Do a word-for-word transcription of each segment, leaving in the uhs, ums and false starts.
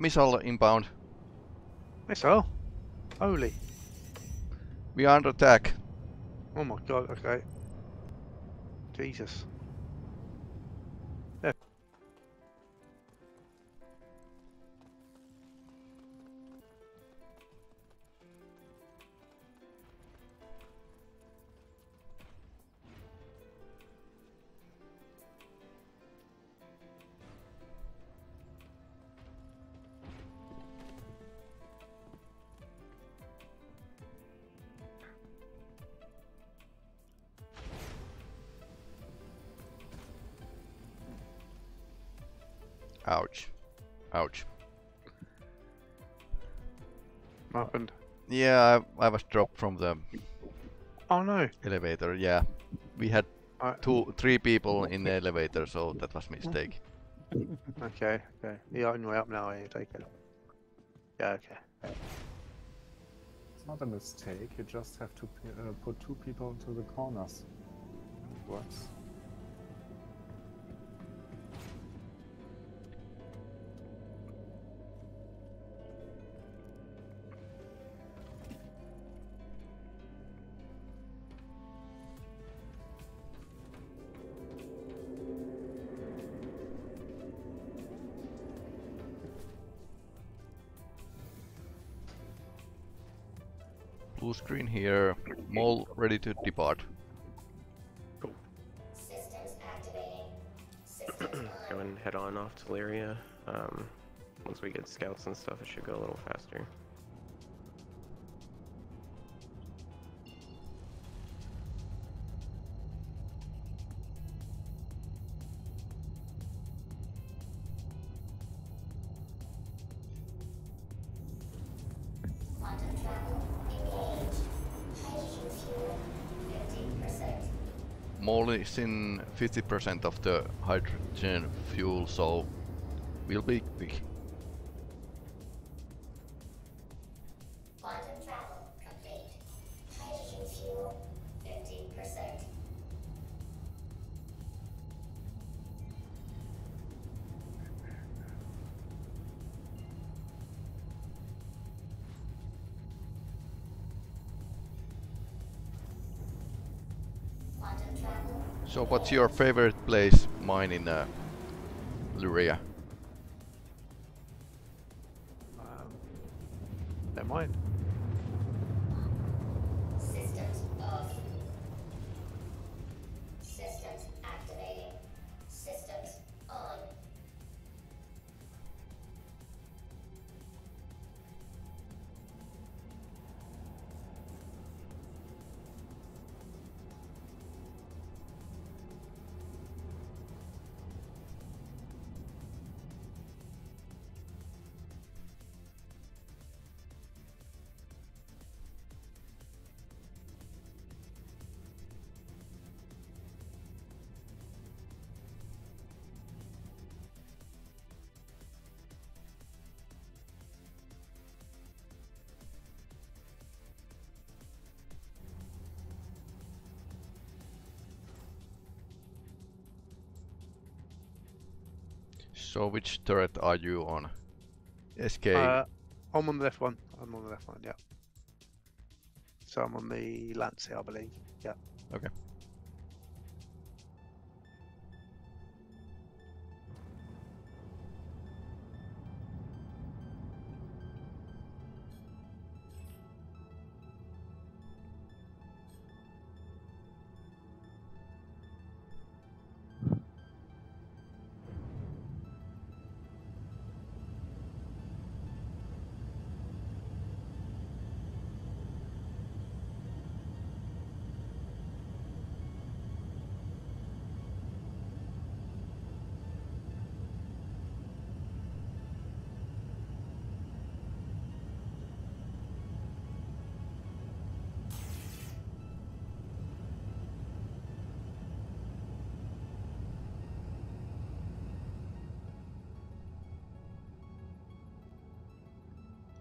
Missile inbound. Missile? Holy. We are under attack. Oh my god, okay. Jesus. Yeah. Ouch. Ouch. What happened? Yeah, I, I was dropped from the... Oh no! Elevator, yeah. We had I... two, three people in the elevator, so that was a mistake. Okay, okay. You're on your way up now, are you? Take it. Yeah, okay. It's not a mistake, you just have to uh, put two people into the corners. What? Blue screen here, mole ready to depart. Cool. Systems activating. Systems go and head on off to Lyria. Um, once we get scouts and stuff, it should go a little faster. It's in fifty percent of the hydrogen fuel, so we'll be quick. Quantum travel complete. Hydrogen fuel fifteen percent. So what's your favorite place? Mine in uh, Lyria. Um, never mind. Systems off. Systems activating. Systems on. So which turret are you on? S K? Uh, I'm on the left one. I'm on the left one, yeah. So I'm on the Lancet, I believe. Yeah. Okay.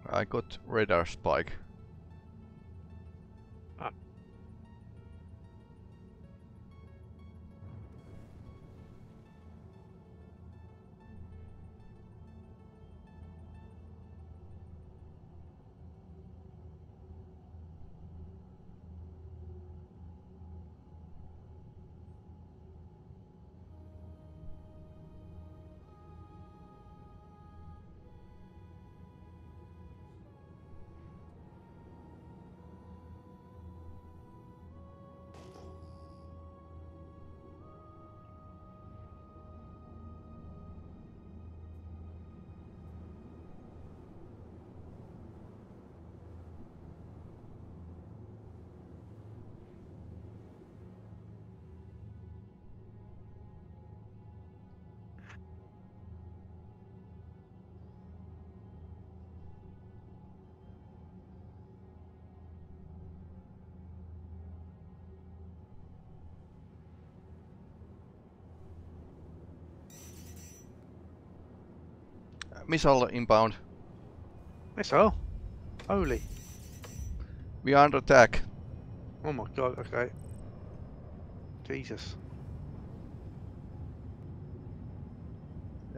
I got radar spike. Ah. missile inbound. Missile? Holy. We are under attack. Oh my god, okay. Jesus.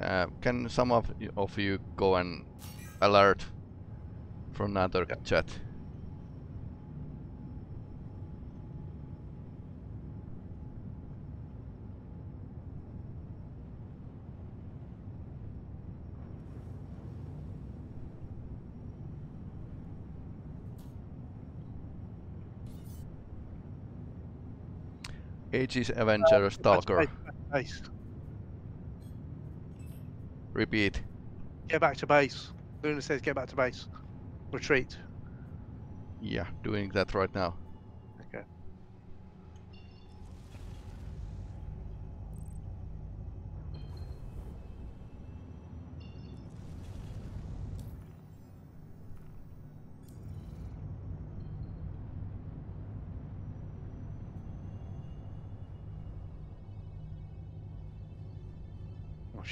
Uh, can some of you, of you go and alert from another yeah. chat? Aegis Avenger uh, Stalker. Base. Repeat. Get back to base. Luna says get back to base. Retreat. Yeah, doing that right now. Okay.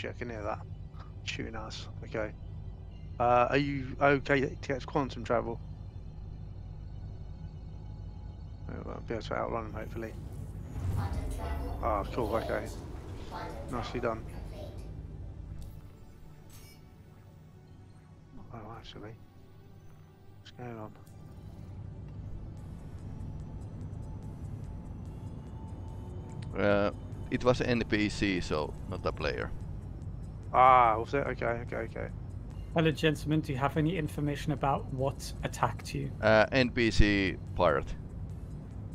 I can hear that. Shooting us. Okay. Uh, are you okay to get quantum travel? I'll be able to outrun him hopefully. Ah, oh, cool. Okay. Nicely done. Oh, actually. What's going on? Uh, it was an N P C, so not a player. Ah, was it? Okay, okay, okay. Hello, gentlemen. Do you have any information about what attacked you? Uh, N P C pirate.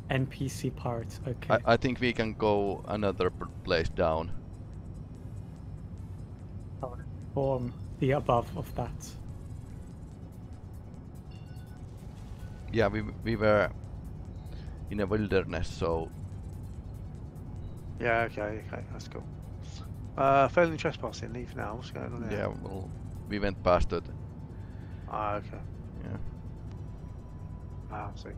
N P C pirate, okay. I, I think we can go another place down. I'll inform the above of that. Yeah, we, we were in a wilderness, so... Yeah, okay, okay, that's cool. Uh, failing trespassing, leave now. What's going on here? Yeah, well, we went past it. Ah, okay. Yeah. Ah, I see.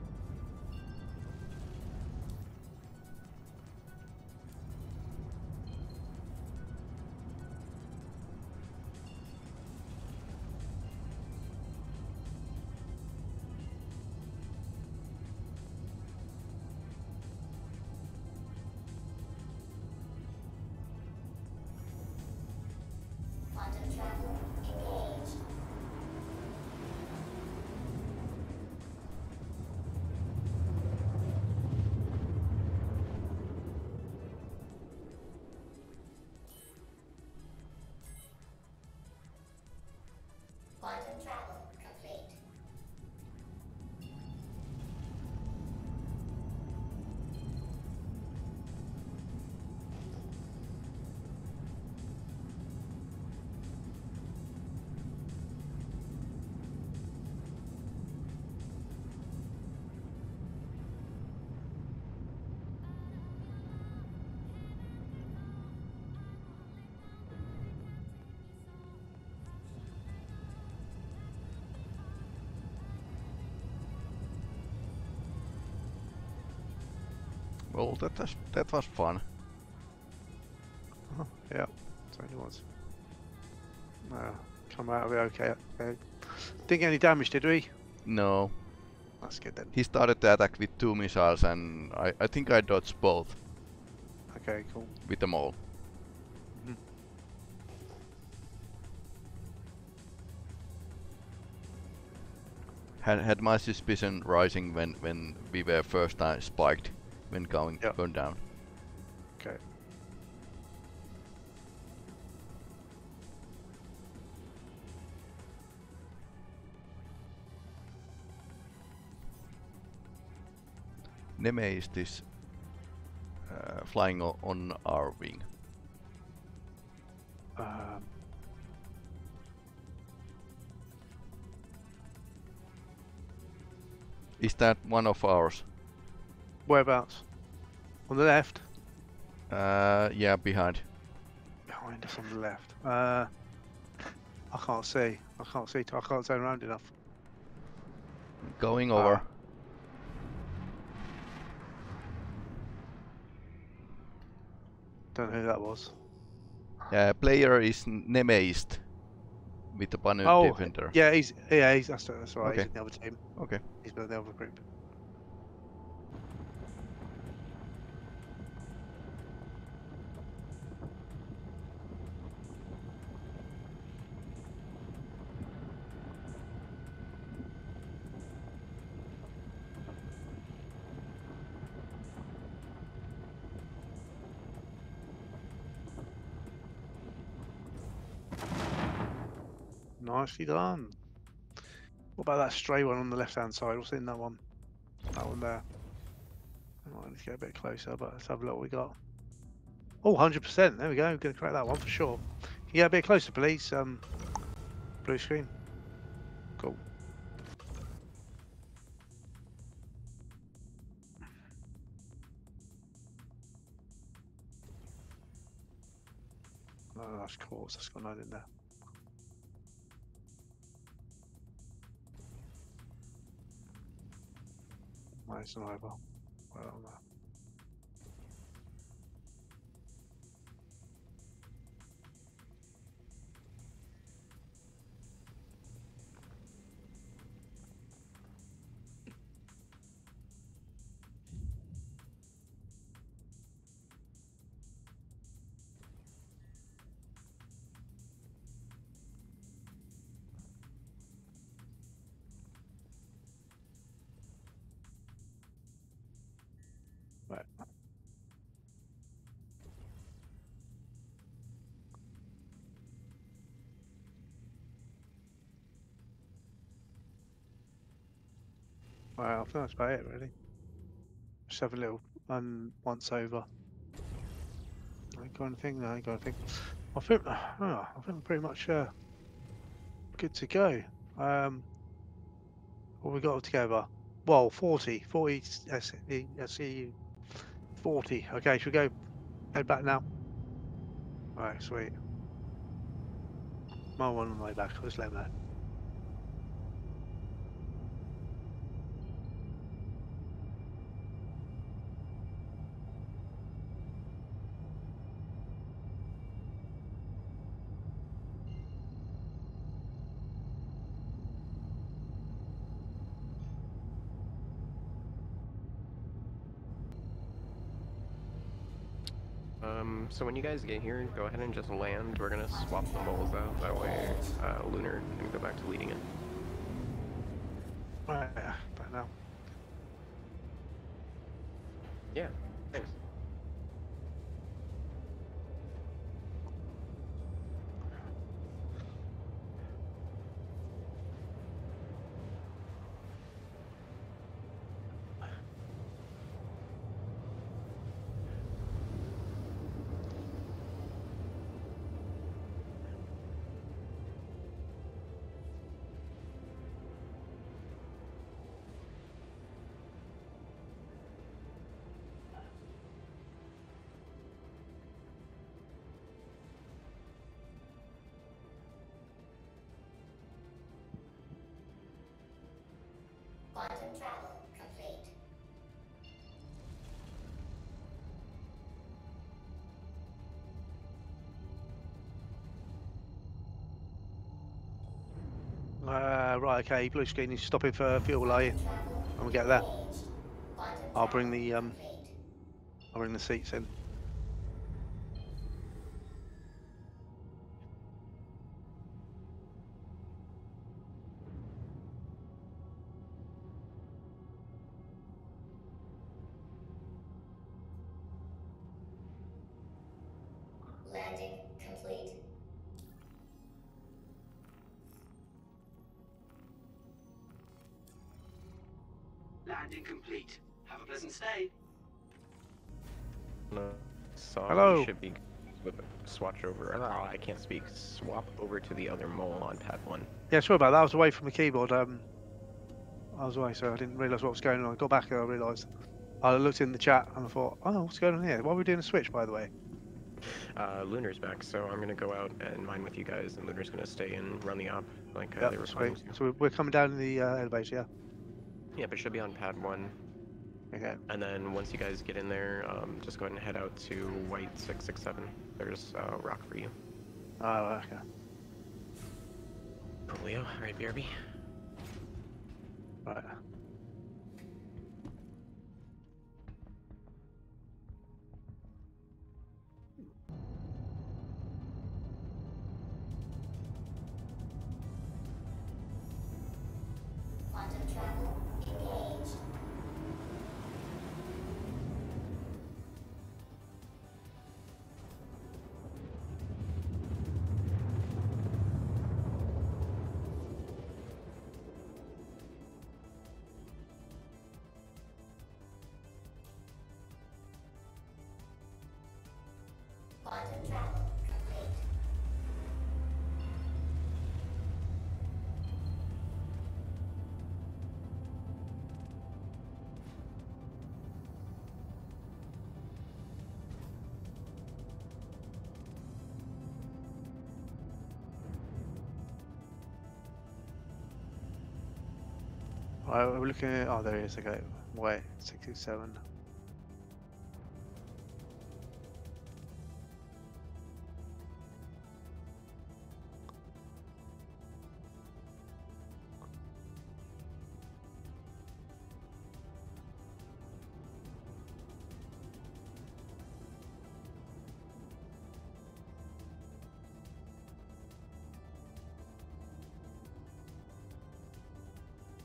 Well, that was, that was fun. Oh, yeah, so it was. No, come out of it okay. okay. Didn't get any damage, did we? No. That's good then. He started the attack with two missiles and I, I think I dodged both. Okay, cool. With them all. Mm-hmm. Had, had my suspicion rising when, when we were first time spiked. When going, yep. going down. Okay. Neme is this uh, flying on our wing. Um. Is that one of ours? Whereabouts? On the left? Uh, yeah, behind. Behind us on the left. Uh, I can't see. I can't see. I can't turn around enough. Going uh. over. Don't know who that was. Uh, player is Nemeist. with the one oh, defender. Yeah, he's yeah, he's that's, that's right. Okay. He's in the other team. Okay. He's in the other group. Nicely done. What about that stray one on the left-hand side? What's in that one? That one there. I might need to get a bit closer, but let's have a look what we got. Oh, one hundred percent. There we go. We're going to crack that one for sure. Can you get a bit closer, please? Um, blue screen. Cool. Oh, that's coarse. That's got nothing in there. Nice and eyeball. Well on that. Well, I think that's about it really. Just have a little um, once over. I ain't got anything, no, I ain't got anything. I think, oh, I think I'm pretty much uh, good to go. Um, what we got together? Well, forty, forty, S C U, forty. Okay, should we go head back now? Alright, sweet. My one on the way back, I'll just let him know. So when you guys get here, go ahead and just land. We're gonna swap the moles out, that way uh, Lunar can go back to leading it. Alright, uh, by now. Yeah, thanks. Quantum travel complete. Uh, right, okay, blue screen is stopping for fuel, are you? When we get there, I'll bring the um, I'll bring the seats in. Should be swatch over. Oh, I can't speak. Swap over to the other mole on pad one. Yeah, sure about that. I was away from the keyboard. Um, I was away, so I didn't realise what was going on. I got back and I realised. I looked in the chat and I thought, oh, what's going on here? Why are we doing a switch, by the way? Uh, Lunar's back, so I'm gonna go out and mine with you guys, and Lunar's gonna stay and run the op. Like uh, yep, they were sweet. So we're coming down in the uh, elevator. Yeah. Yeah, but it should be on pad one. Okay. And then once you guys get in there, um, just go ahead and head out to White six six seven. There's a uh, rock for you. Oh, okay. Cool, Leo. All right, B R B. Bye. We're looking at, oh there he is, okay, White six six seven.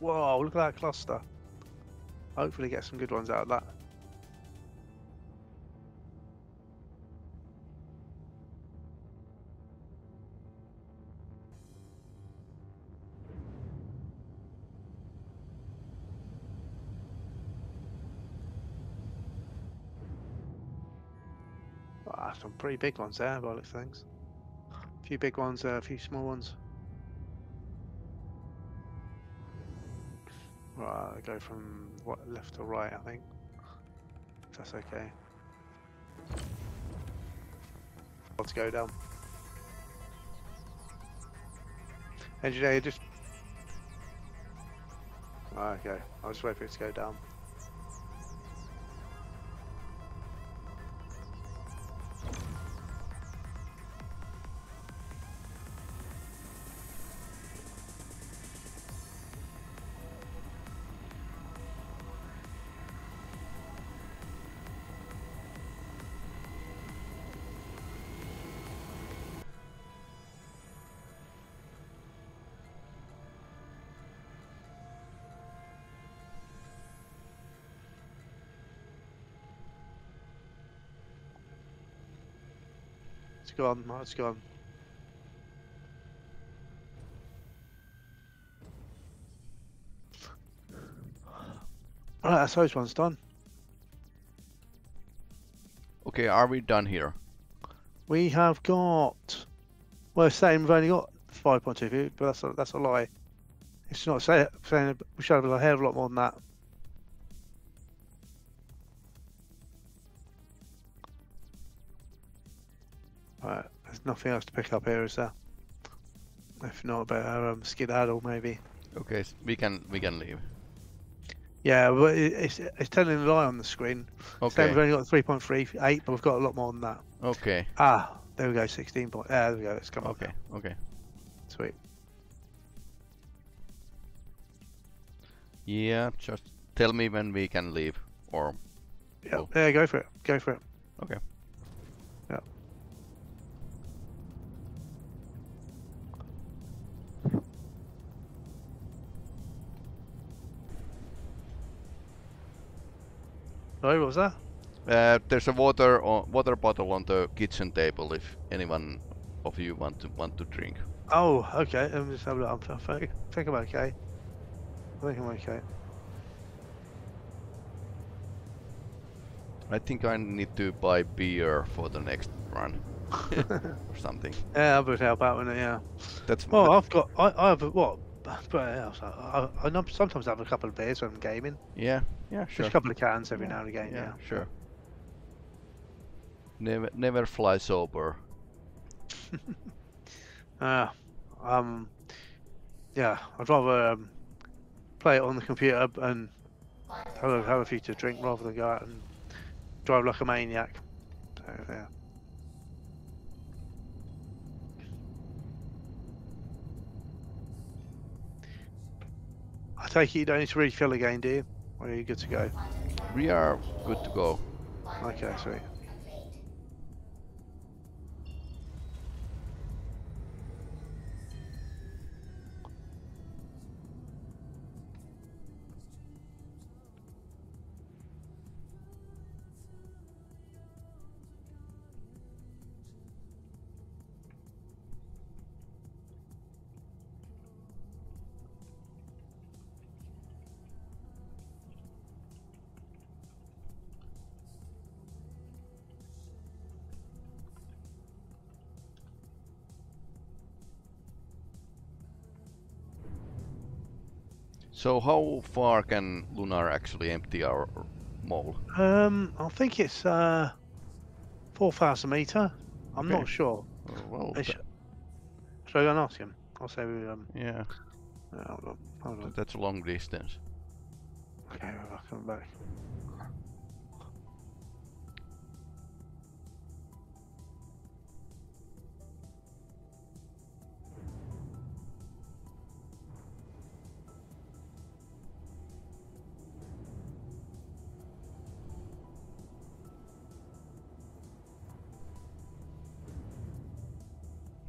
Whoa, look at that cluster. Hopefully get some good ones out of that. Wow, some pretty big ones there by the looks of things. A few big ones, uh, a few small ones. Right, I go from what, left to right, I think. If that's okay. Let's go down. Engineer, just. Right, okay, I'll just wait for it to go down. It's gone, no, it's gone. Alright, that's how this one's done. Okay, are we done here? We have got... Well, it's saying we've only got five point two, but that's a, that's a lie. It's not saying we should have a hell of a lot more than that. Nothing else to pick up here, is there? If not, better um, skedaddle maybe. Okay, so we can we can leave. Yeah, but it's it's telling a lie on the screen. Okay. We've only got three point three eight, but we've got a lot more than that. Okay. Ah, there we go. Sixteen point. Yeah, there we go. It's come okay. Up. Okay. Okay. Sweet. Yeah, just tell me when we can leave, or. Yeah. We'll... Yeah, go for it. Go for it. Okay. Sorry, what was that? Uh, there's a water uh, water bottle on the kitchen table if anyone of you want to want to drink. Oh, okay. Let me just have a look. I think, I think I'm okay. I think I'm okay. I think I need to buy beer for the next run or something. Yeah, that would help out, wouldn't it? Yeah. That's. Oh, that... I've got. I, I have a, what? But yeah, I, I, I sometimes have a couple of beers when I'm gaming. Yeah, yeah, sure. Just a couple of cans every yeah, now and again. Yeah, yeah, sure. Never, never fly sober. uh, um, yeah, I'd rather um, play it on the computer and have a, have a few to drink rather than go out and drive like a maniac. So, yeah. I take it you don't need to refill again, do you? Or are you good to go? We are good to go. Okay, sweet. So how far can Lunar actually empty our mole? Um, I think it's uh, four thousand meter. I'm okay. not sure. Well, well, that... Should I go and ask him? I'll say we... Um... Yeah. Uh, hold on. Hold on. That's a long distance. Okay, well, I'll come back.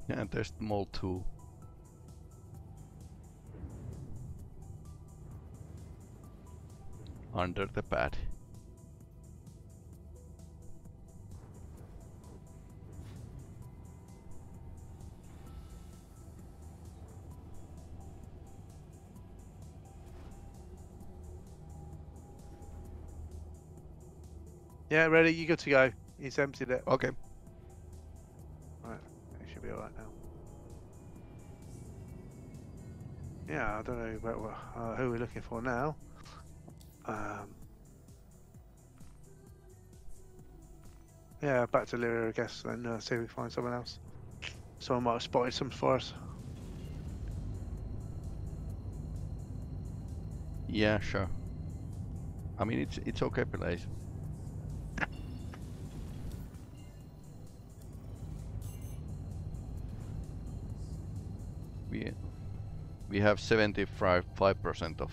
And there's the mole too. Under the pad. Yeah, ready, you good to go. He's emptied it. Okay. Be alright now. Yeah, I don't know about what, uh, who we're looking for now. Um, yeah, back to Lyria, I guess, and uh, see if we can find someone else. Someone might have spotted some for us. Yeah, sure. I mean, it's it's okay, place. We, we have seventy-five percent of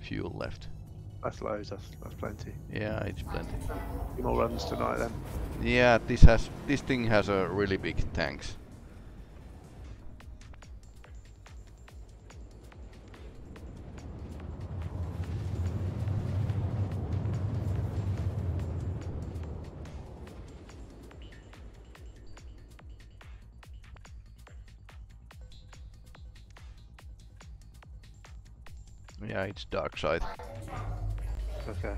fuel left. That's loads, that's, that's plenty. Yeah, it's plenty. More runs tonight then. Yeah, this has this thing has a really big tanks. Yeah, it's dark side. Okay.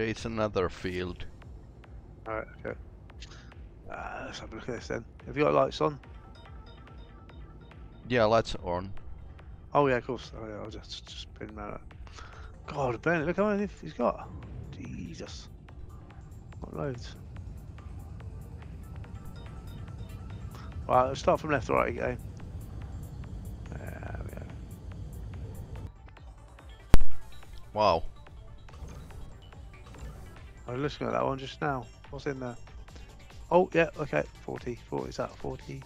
It's another field. Alright, okay. Uh, let's have a look at this then. Have you got lights on? Yeah, lights are on. Oh yeah, of course. Oh yeah, I'll just, just pin them out. God, Ben, look how many he's got. Jesus. Not loads. Right, let's start from left to right again. There we go. Wow. I was looking at that one just now. What's in there? Oh, yeah, okay. forty, forty, is that forty?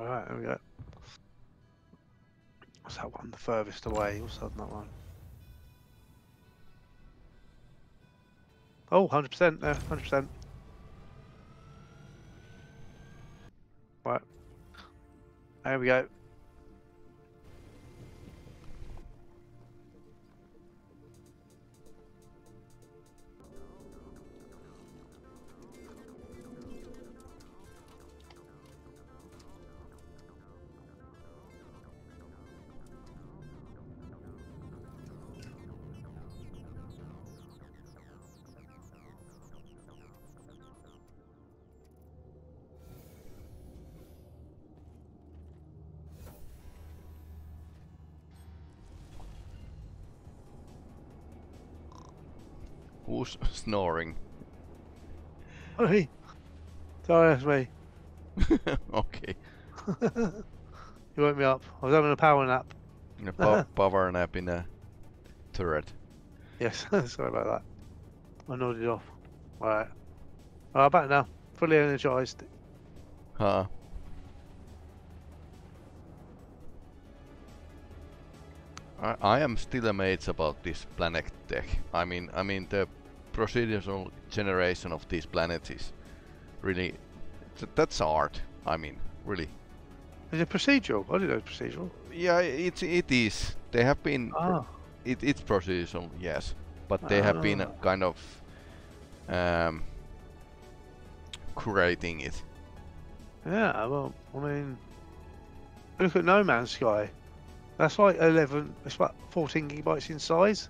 Alright, there we go. What's that one? The furthest away. What's that one? Oh, one hundred percent there, one hundred percent. Right. There we go. Who's snoring? Sorry. Sorry, that's me. Okay. You woke me up. I was having a power nap. A po power nap in a turret. Yes, sorry about that. I nodded off. Alright. Alright, I'm back now. Fully energized. Huh. I, I am still amazed about this planet tech. I mean, I mean the procedural generation of these planets is really... Th that's art, I mean, really. Is it procedural? I didn't know it was procedural. Yeah, it, it is. They have been... Ah. It, it's procedural, yes. But they ah. have been kind of... Um, curating it. Yeah, well, I mean... Look at No Man's Sky. That's like eleven, it's about fourteen gigabytes in size,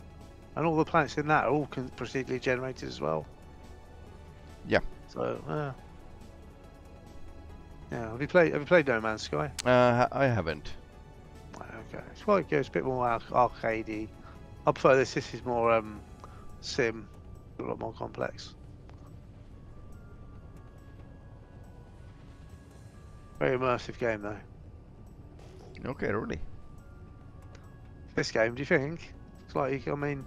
and all the planets in that are all procedurally generated as well. Yeah. So, uh, yeah. Have you played? Have you played No Man's Sky? Uh, I haven't. Okay, it's quite good. It's a bit more arc arcadey. I prefer this. This is more um, sim, a lot more complex. Very immersive game, though. Okay, really. This game, do you think? It's like, I mean,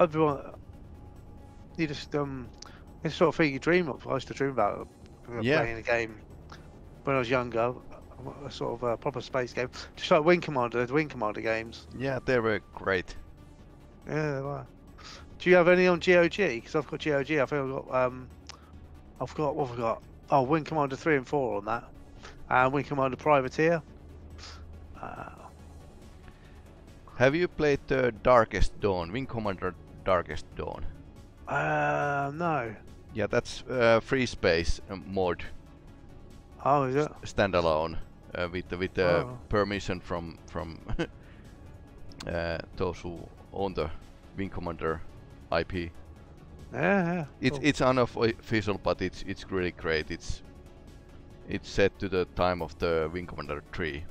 everyone, you just um, it's the sort of thing you dream of. I used to dream about yeah. playing a game when I was younger, a sort of a proper space game, just like Wing Commander, the Wing Commander games. Yeah, they were great. Yeah, they were. Do you have any on G O G? Because I've got G O G. I think I've got um, I've got what have I got? Oh, Wing Commander three and four on that, and Wing Commander Privateer. Uh, Have you played the uh, Darkest Dawn, Wing Commander Darkest Dawn? Uh, no. Yeah, that's uh, Free Space mod. Oh, is it? Standalone uh, with with the uh, oh. permission from from uh, those who own the Wing Commander I P. Yeah, yeah. It's cool. It's unofficial, but it's it's really great. It's it's set to the time of the Wing Commander three.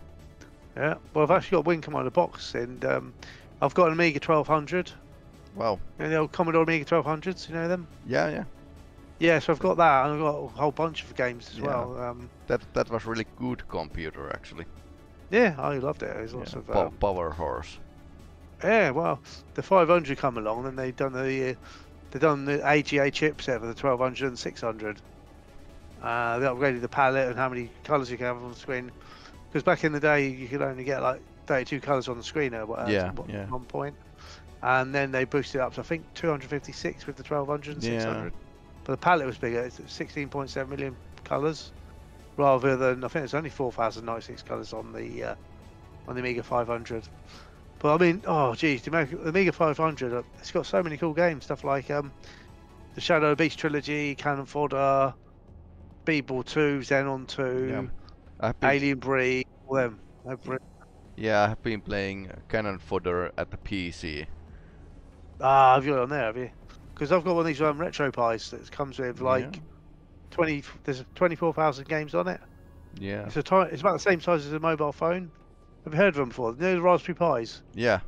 Yeah, well, I've actually got Wing Commander box, and um, I've got an Amiga twelve hundred. Wow. You know the old Commodore Amiga twelve hundreds, you know them? Yeah, yeah. Yeah, so I've got that, and I've got a whole bunch of games as yeah. well. Um, that that was really good computer, actually. Yeah, I loved it. It was yeah. lots of... Um, power horse. Yeah, well, the five hundred come along, and they've done the, uh, they've done the A G A chipset for the twelve hundred and six hundred. Uh, they upgraded the palette and how many colours you can have on the screen. Because back in the day, you could only get like thirty-two colours on the screen at uh, yeah, yeah. one point, and then they boosted it up to I think two hundred fifty-six with the twelve hundred and yeah. six hundred. But the palette was bigger; it's sixteen point seven million colours, rather than I think it's only four thousand ninety-six colours on the uh, on the Amiga five hundred. But I mean, oh geez, the Amiga five hundred, it's got so many cool games, stuff like um, the Shadow of the Beast trilogy, Cannon Fodder, Beeble two, Zenon two. Yeah. I've been Alien Breed, all them. Yeah, I have been playing Cannon Fodder at the P C. Ah, have you got it on there, have you? Because I've got one of these um, RetroPies that comes with like yeah. twenty. There's twenty-four thousand games on it. Yeah. It's a time. It's about the same size as a mobile phone. Have you heard of them before? You know the Raspberry Pis? Yeah.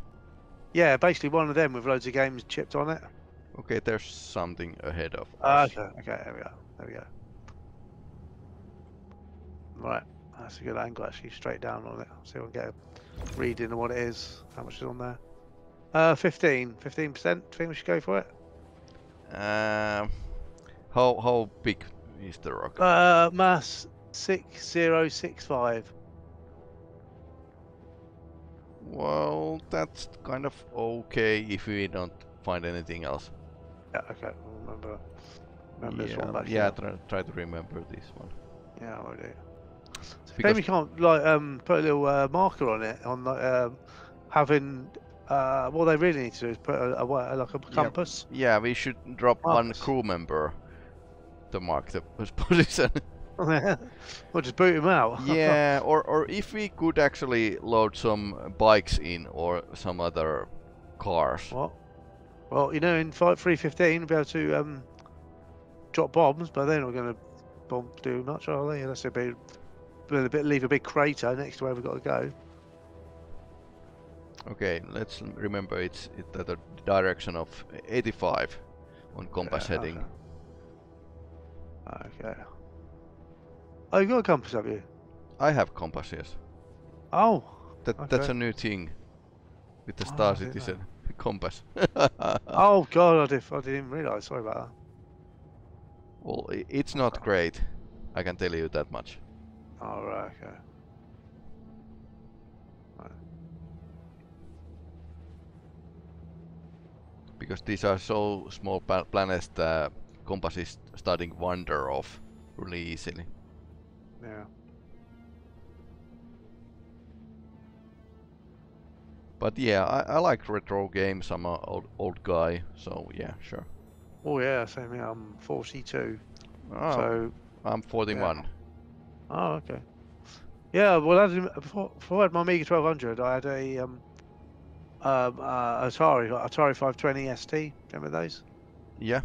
Yeah, basically one of them with loads of games chipped on it. Okay, there's something ahead of us. Uh, okay, okay, there we go. There we go. Right. That's a good angle, actually, straight down on it. See if I can get a reading of what it is. How much is on there? Uh, fifteen, fifteen percent. Think we should go for it. Um, uh, how how big is the rocket? Uh, mass six zero six five. Well, that's kind of okay if we don't find anything else. Yeah. Okay. I'll remember. Remember yeah, this one. Back yeah. Try, try to remember this one. Yeah, I do. Because maybe we can't like um, put a little uh, marker on it on like um, having uh, what they really need to do is put a, a like a compass. Yeah, yeah, we should drop compass. One crew member to mark the position. Or just boot him out. Yeah, or or if we could actually load some bikes in or some other cars. What? Well, you know, in three fifteen we'll be able to um, drop bombs, but they're not going to bomb do much, are they? Unless they be Bit, leave a big crater next to where we've got to go. Okay, let's remember it's it at the direction of eighty-five on compass okay, heading. Okay. okay. Oh, you got a compass, have you? I have compass, yes. Oh. That okay. that's a new thing. With the stars, oh, it is know. a compass. Oh god, I, did, I didn't realise. Sorry about that. Well, it's not great. I can tell you that much. All right. Okay. Right. Because these are so small planets, the uh, compass is starting to wander off really easily. Yeah. But yeah, I, I like retro games. I'm an old, old guy, so yeah, sure. Oh yeah, same here. I'm forty-two. Oh, so I'm forty-one. Yeah. Oh okay. Yeah, well, I did, before, before I had my Amiga twelve hundred, I had a um, um uh, Atari, like Atari five twenty S T. Remember those? Yeah.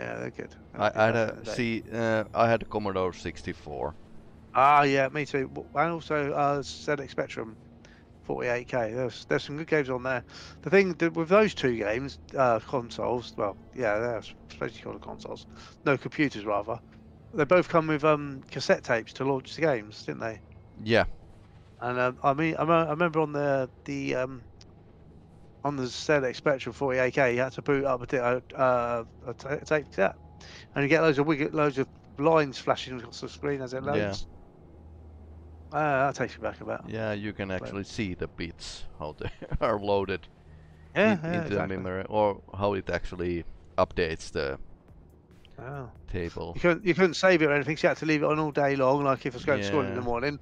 Yeah, they're good. I, I had a see. Uh, I had a Commodore sixty-four. Ah yeah, me too. And also uh, Z X Spectrum. forty-eight K. There's there's some good games on there. The thing that with those two games, uh, consoles. Well, yeah, they're supposed to be called consoles. No, computers rather. They both come with um, cassette tapes to launch the games, didn't they? Yeah. And um, I mean, I, I remember on the the um, on the Z X Spectrum forty-eight K, you had to boot up a, uh, a tape cassette, and you get loads of wig loads of lines flashing across the screen as it loads. Yeah. Uh, that takes me back about. Yeah, you can actually but... see the bits how they are loaded yeah, in, yeah, into exactly. the memory, or how it actually updates the oh. table. You couldn't, you couldn't save it or anything, so you had to leave it on all day long. Like if I was going yeah. to school in the morning,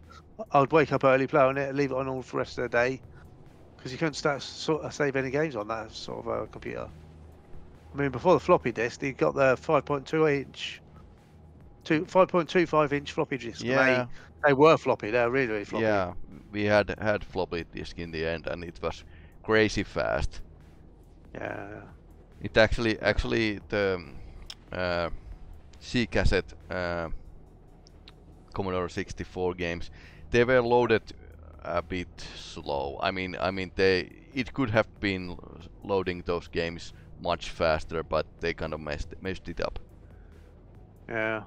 I'd wake up early, play on it, and leave it on all for the rest of the day, because you couldn't start sort of save any games on that sort of uh, computer. I mean, before the floppy disk, you got the five point two inch. five point two five inch floppy disks. Yeah. They, they were floppy. They were really, really floppy. Yeah, we had had floppy disk in the end, and it was crazy fast. Yeah. It actually, actually, the uh, C cassette uh, Commodore sixty-four games, they were loaded a bit slow. I mean, I mean, they it could have been loading those games much faster, but they kind of messed messed it up. Yeah.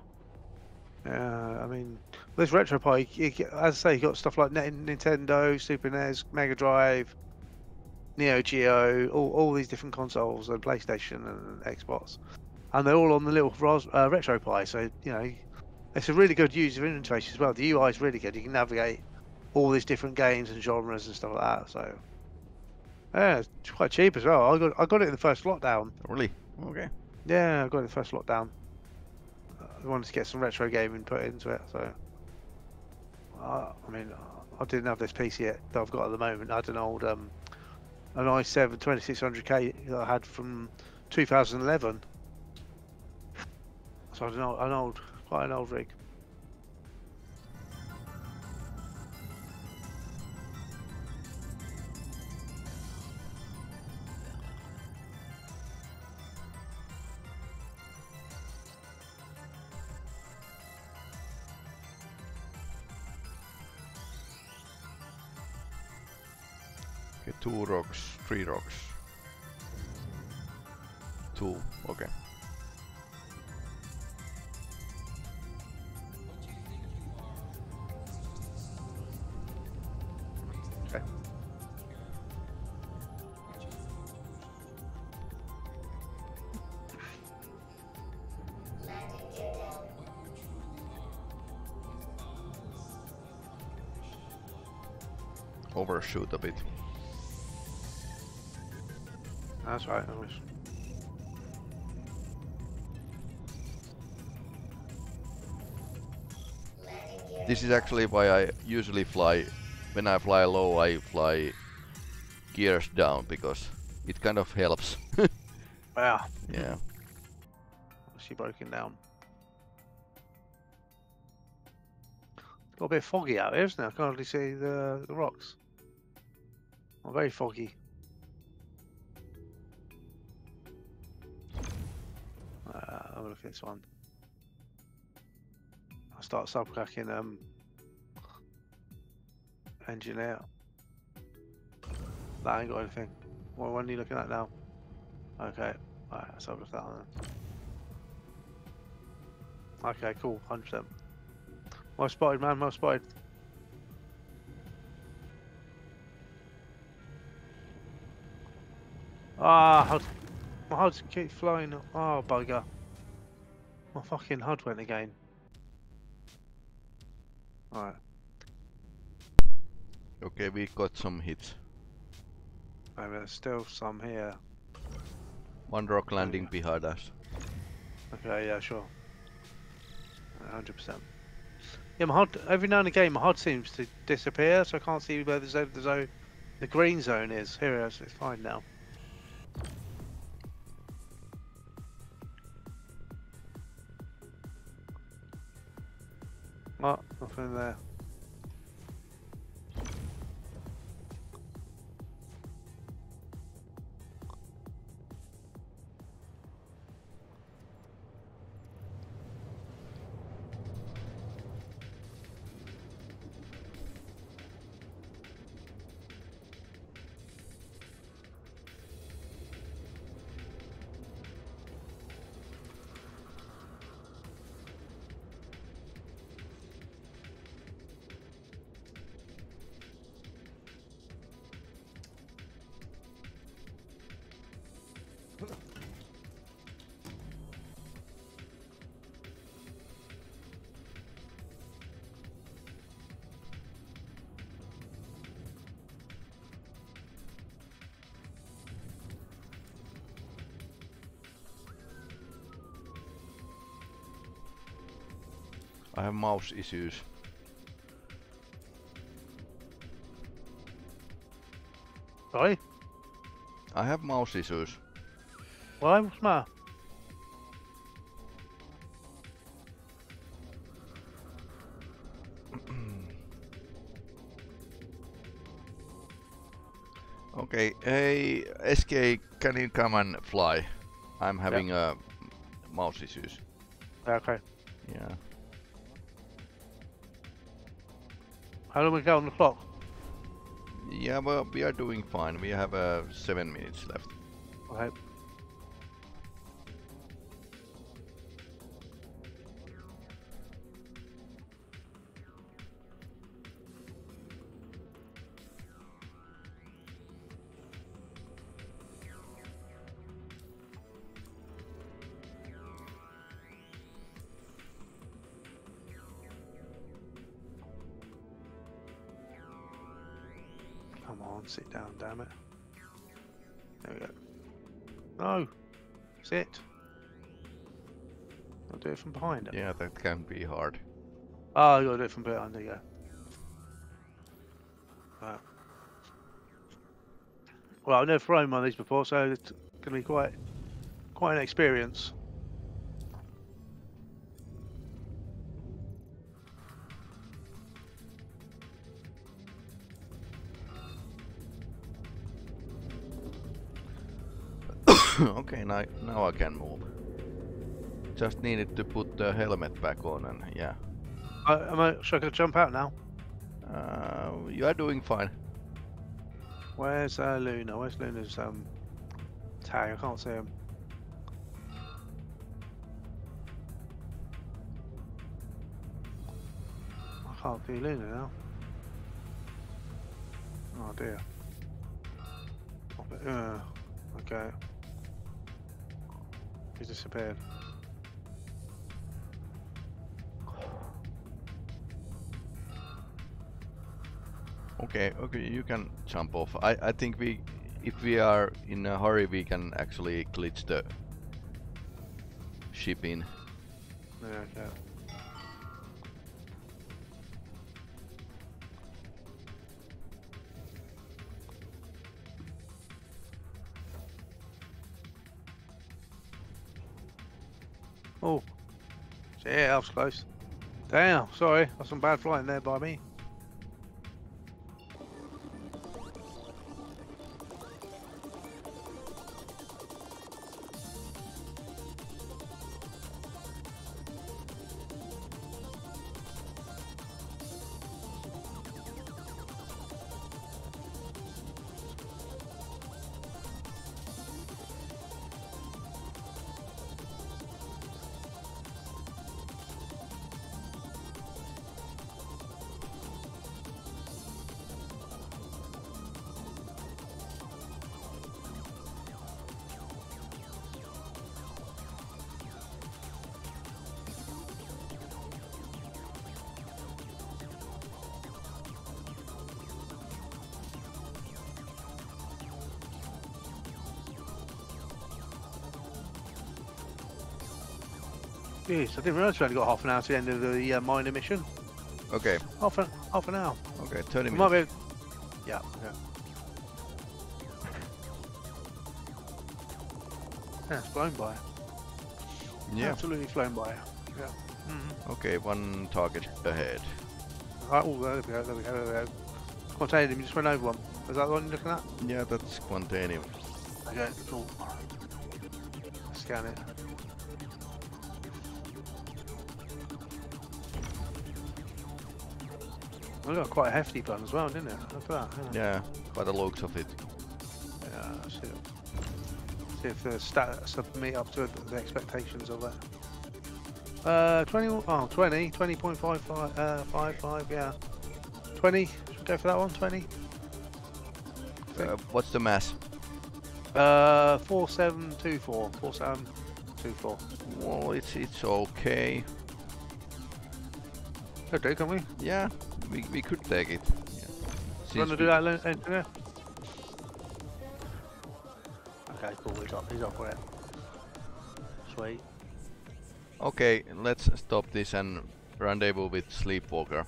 Yeah, I mean, this RetroPie, you get, as I say, you got stuff like Nintendo, Super N E S, Mega Drive, Neo Geo, all, all these different consoles, and PlayStation and Xbox, and they're all on the little uh, RetroPie. So you know, it's a really good user interface as well. The U I is really good. You can navigate all these different games and genres and stuff like that. So yeah, it's quite cheap as well. I got I got it in the first lockdown. Really? Okay. Yeah, I got it in the first lockdown. I wanted to get some retro gaming put into it, so uh, I mean, I didn't have this P C yet that I've got at the moment. I had an old um, an i seven twenty-six hundred K that I had from two thousand eleven, so I had an old, an old, quite an old rig. Two rocks, three rocks. Two, okay. Okay. Overshoot a bit. That's right, I wish. This is actually why I usually fly, when I fly low, I fly gears down, because it kind of helps. Wow. Yeah. She broken down. It's got a bit foggy out here, isn't it? I can't hardly see the, the rocks. Not very foggy. Have a look at this one. I start subcracking um engineer. that ain't got anything. What one are you looking at now? Okay, alright, let's have a look at that one then. Okay, cool, one hundred percent. Well spotted, man, well spotted. Ah, H U D. My H U Ds keep flying. Oh, bugger. My fucking H U D went again. Alright. Okay, we got some hits. And there's still some here. One rock landing okay. behind us. Okay, yeah, sure. one hundred percent. Yeah, my H U D, every now and again my H U D seems to disappear, so I can't see where the, zone, the, zone, the green zone is. Here it is, it's fine now. Oh, nothing there. I have mouse issues. Sorry? I have mouse issues. Why? What's the matter? Okay, hey, S K, can you come and fly? I'm having yep. uh, mouse issues. Okay. Yeah. How do we go on the clock? Yeah, well, we are doing fine. We have uh, seven minutes left. Okay. Sit down, damn it. There we go. No! Sit! I'll do it from behind it. Yeah, that can be hard. Oh, you gotta do it from behind, there you go. Right. Well, I've never flown one of these before, so it's gonna be quite, quite an experience. Okay, now, now I can move. Just needed to put the helmet back on and yeah. Uh, am I, should I go jump out now? Uh, you are doing fine. Where's uh, Luna? Where's Luna's um, tag? I can't see him. I can't see Luna now. Oh dear. Uh, okay. He's disappeared. Okay, okay, you can jump off. I, I think we, if we are in a hurry, we can actually glitch the ship in. Yeah, okay. Oh, yeah, that was close. Damn, sorry, that's some bad flying there by me. Yes, I didn't realise we only got half an hour to the end of the uh, minor mission. Okay. Half an half an hour. Okay, thirty minutes. Might be. Yeah. Yeah. That's yeah, flown by. Yeah. Absolutely flown by. Yeah. Mm-hmm. Okay, one target ahead. Right, oh, there we go. There we go. There we go. Quantanium, you just went over one. Is that the one you're looking at? Yeah, that's Quantanium. Okay, cool. Scan it. I got quite a hefty bun as well, didn't it? Look at that. Yeah, by the looks of it. Yeah, let's see, see if the stats meet up to the expectations of that. Uh, twenty, oh, twenty, twenty point five five, uh, five, five, yeah. twenty, should we go for that one? twenty? Uh, what's the mass? Uh, four seven two four. four seven two four. Well, it's, it's okay. Okay, can we? Yeah. We, we could take it. Yeah. You want to do that, engineer? Okay, cool, he's up, he's up for it. Sweet. Okay, let's stop this and rendezvous with Sleepwalker.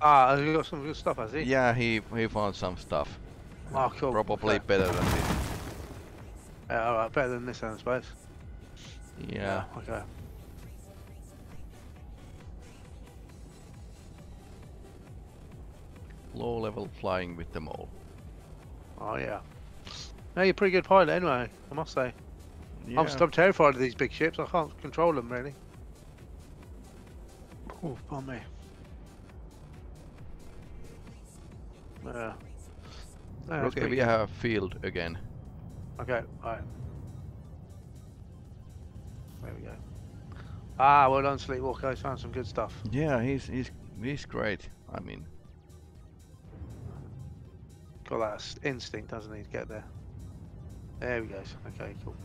Ah, has he got some good stuff, has he? Yeah, he, he found some stuff. Oh, cool. Probably okay. Better than this. Yeah, alright, better than this, I suppose. Yeah. Yeah, okay. Low level flying with them all. Oh yeah. Now you're a pretty good pilot anyway, I must say. Yeah. I'm, I'm terrified of these big ships, I can't control them really. Oh, pardon me. Yeah. Yeah, okay, we good. Have field again. Okay, alright. There we go. Ah, well done Sleepwalker, he's found some good stuff. Yeah, he's, he's, he's great, I mean. Got that instinct, doesn't he, to get there? There he goes. Okay, cool.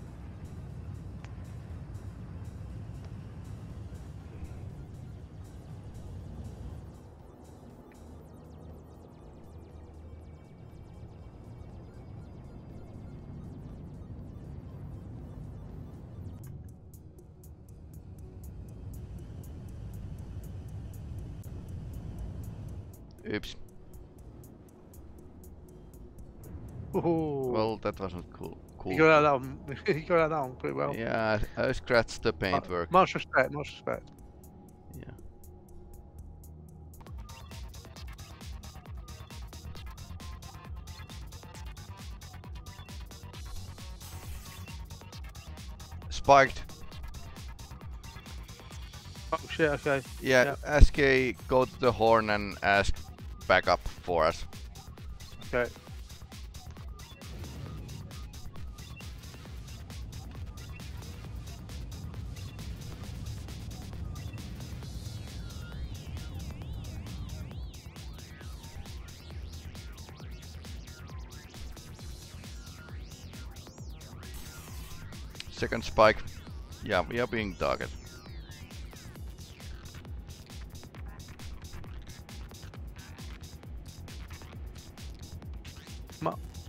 Oops. Ooh. Well, that wasn't cool. cool. You got that one. You got that one pretty well. Yeah, I scratched the paintwork. Much respect, much respect. Yeah. Spiked. Oh shit! Okay. Yeah, yeah. S K, go to the horn and ask backup for us. Okay. Second spike. Yeah, we are being targeted.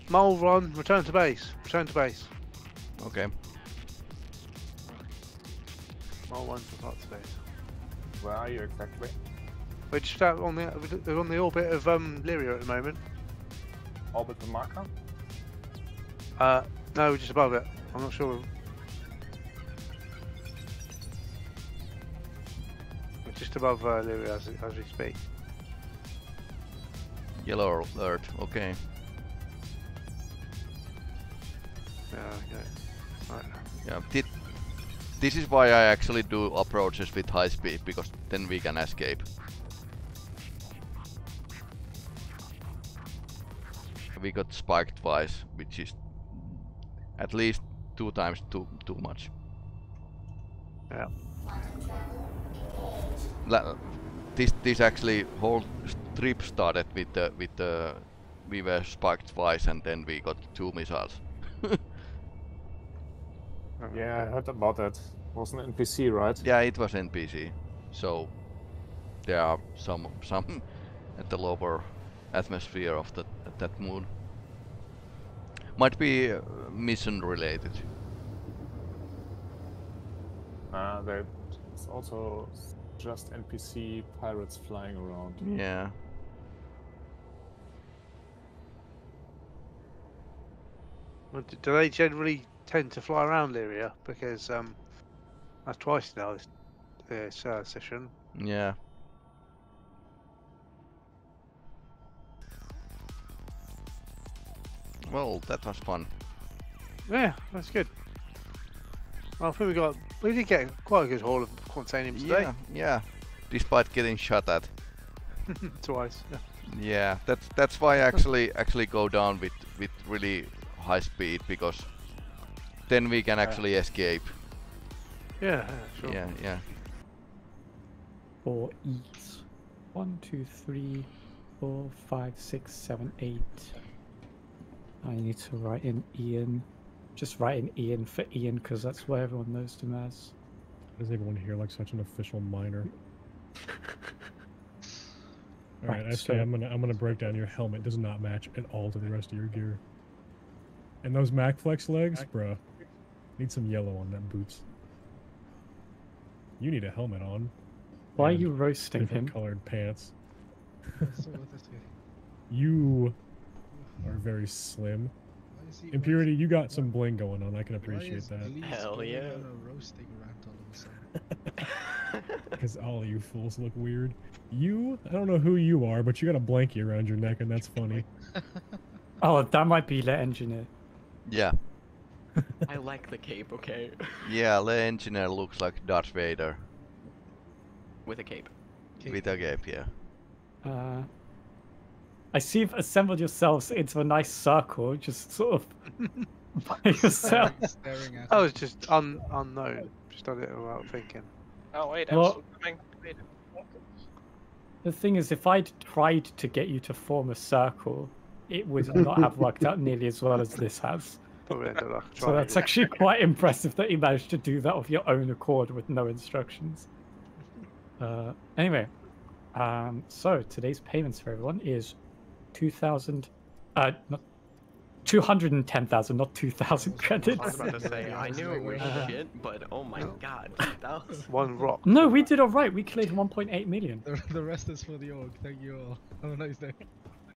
Mole run, return to base. Return to base. Okay. Mole run to part to base. Where are you exactly? We're just out on the we're on the orbit of um Lyria at the moment. Orbit the marker? Uh no, we're just above it. I'm not sure. Just above uh, Lyria as, as we speak. Yellow alert, okay. Yeah, okay. Right. Yeah, th this is why I actually do approaches with high speed, because then we can escape. We got spiked twice, which is at least two times too, too much. Yeah. La this this actually whole trip started with the with the we were spiked twice and then we got two missiles. Yeah, I heard about that. It was an N P C, right? Yeah, it was N P C. So there are some some at the lower atmosphere of that that moon. Might be uh, mission related. Uh, they It's also just N P C pirates flying around. Yeah. Well, do they generally tend to fly around Lyria? Because um, that's twice now this, this uh, session. Yeah. Well, that was fun. Yeah, that's good. Well, I think we got we did get quite a good haul of Quantanium today. Yeah, yeah. Despite getting shot at twice. Yeah. Yeah, that's that's why I actually actually go down with with really high speed, because then we can actually yeah. escape. Yeah, sure. Yeah, yeah. Four eats. One, two, three, four, five, six, seven, eight. I need to write in Ian. Just write in Ian for Ian, because that's what everyone knows him as. Does everyone hear like such an official minor? All right, right I so say I'm gonna I'm gonna break down your helmet. Does not match at all to the rest of your gear. And those MacFlex legs, bruh. Need some yellow on them boots. You need a helmet on. Why are you roasting different him? Colored pants. You are very slim. Impurity, you got some bling going on. I can appreciate that. Hell yeah. Because all you fools look weird. You, I don't know who you are, but you got a blankie around your neck, and that's funny. Oh, that might be Le Engineer. Yeah. I like the cape, okay? Yeah, Le Engineer looks like Darth Vader. With a cape. cape. With a cape, yeah. Uh... I see you've assembled yourselves into a nice circle, just sort of by yourself. I was just un unknown, just on it without thinking. Oh wait, I'm well, coming. Wait. The thing is, if I'd tried to get you to form a circle, it would not have worked out nearly as well as this has. So that's actually quite impressive that you managed to do that of your own accord with no instructions. Uh, anyway, um, so today's payments for everyone is Two thousand, uh, not two hundred and ten thousand, not two thousand credits. I was about to say, I knew it was uh, shit, but oh my god, that was one rock. No, we did all right. We cleared one point eight million. The, the rest is for the org. Thank you all. Have a nice day.